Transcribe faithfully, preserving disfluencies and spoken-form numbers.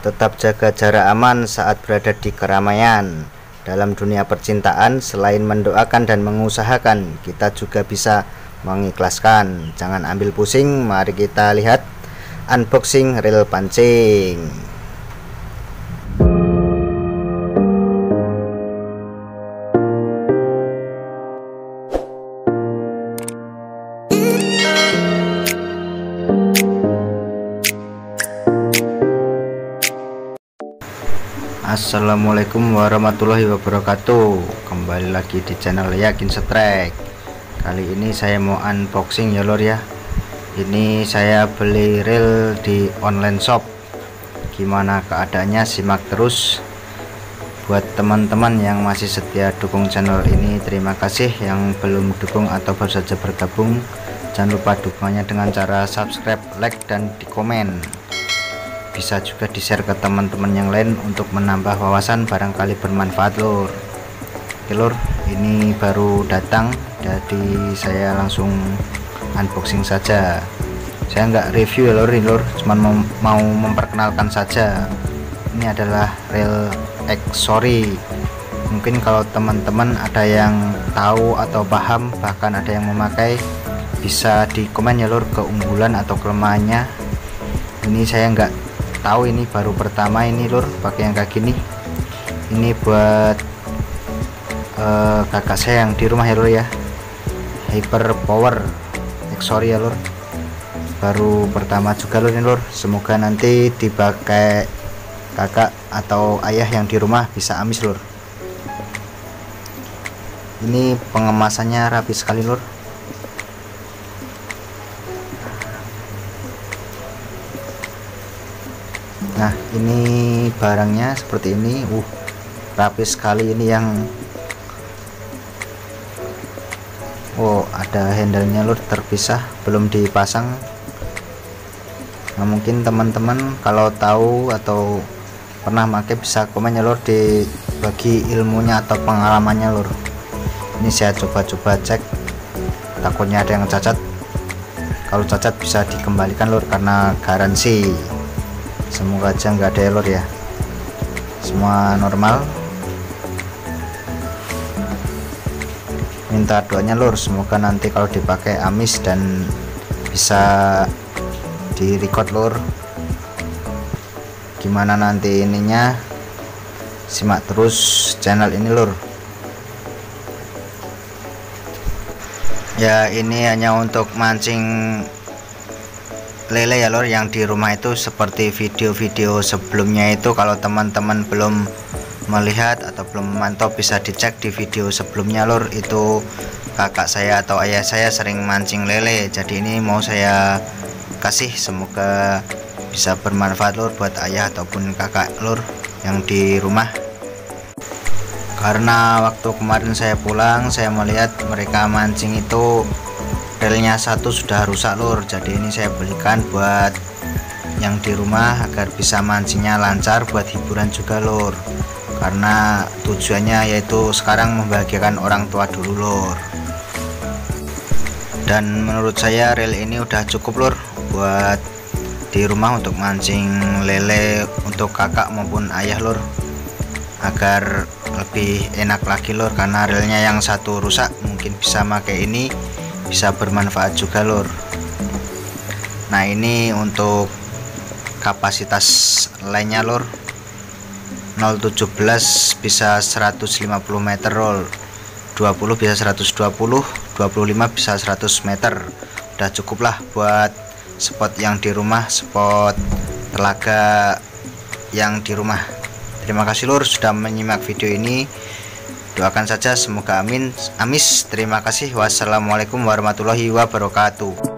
Tetap jaga jarak aman saat berada di keramaian. Dalam dunia percintaan, selain mendoakan dan mengusahakan, kita juga bisa mengikhlaskan. Jangan ambil pusing, mari kita lihat unboxing reel pancing. Assalamualaikum warahmatullahi wabarakatuh. Kembali lagi di channel Yakin Strike. Kali ini saya mau unboxing ya lor ya. Ini saya beli reel di online shop. Gimana keadaannya, simak terus. Buat teman-teman yang masih setia dukung channel ini, terima kasih. Yang belum dukung atau baru saja bergabung, jangan lupa dukungannya dengan cara subscribe, like, dan di komen. Bisa juga di share ke teman-teman yang lain untuk menambah wawasan, barangkali bermanfaat lor. Oke lor, ini baru datang jadi saya langsung unboxing saja. Saya nggak review ya lor, lor. Cuman mem mau memperkenalkan saja. Ini adalah reel EXORI. Mungkin kalau teman-teman ada yang tahu atau paham, bahkan ada yang memakai, bisa di komen ya lor keunggulan atau kelemahannya. Ini saya nggak tahu, ini baru pertama ini lur pakai yang kayak gini. Ini buat uh, kakak saya yang di rumah ya lur ya. Hyper Power EXORI ya lur, baru pertama juga lur ini lur. Semoga nanti dipakai kakak atau ayah yang di rumah bisa amis lur. Ini pengemasannya rapi sekali lur. Nah, ini barangnya seperti ini. Uh, rapi sekali ini yang. Oh, ada handle-nya lur terpisah, belum dipasang. Nah, mungkin teman-teman kalau tahu atau pernah pakai bisa komen ya lur, dibagi ilmunya atau pengalamannya lur. Ini saya coba-coba cek. Takutnya ada yang cacat. Kalau cacat bisa dikembalikan lur karena garansi. Semoga aja nggak ada error ya, semua normal. Minta doanya lur, semoga nanti kalau dipakai amis dan bisa di record lur. Gimana nanti ininya, simak terus channel ini lur ya. Ini hanya untuk mancing lele ya lor yang di rumah itu. Seperti video-video sebelumnya itu, kalau teman-teman belum melihat atau belum memantau, bisa dicek di video sebelumnya lor. Itu kakak saya atau ayah saya sering mancing lele, jadi ini mau saya kasih, semoga bisa bermanfaat lor buat ayah ataupun kakak lor yang di rumah. Karena waktu kemarin saya pulang, saya melihat mereka mancing itu reelnya satu sudah rusak lur, jadi ini saya belikan buat yang di rumah agar bisa mancingnya lancar, buat hiburan juga lur. Karena tujuannya yaitu sekarang membahagiakan orang tua dulu lur. Dan menurut saya reel ini udah cukup lur buat di rumah untuk mancing lele untuk kakak maupun ayah lur, agar lebih enak lagi lur. Karena reelnya yang satu rusak, mungkin bisa pakai ini, bisa bermanfaat juga lur. Nah, ini untuk kapasitas lainnya lur, nol koma tujuh belas bisa seratus lima puluh meter roll, dua puluh bisa seratus dua puluh, dua puluh lima bisa seratus meter. Udah cukup lah buat spot yang di rumah, spot telaga yang di rumah. Terima kasih lur sudah menyimak video ini. Doakan saja semoga amin amis. Terima kasih. Wassalamualaikum warahmatullahi wabarakatuh.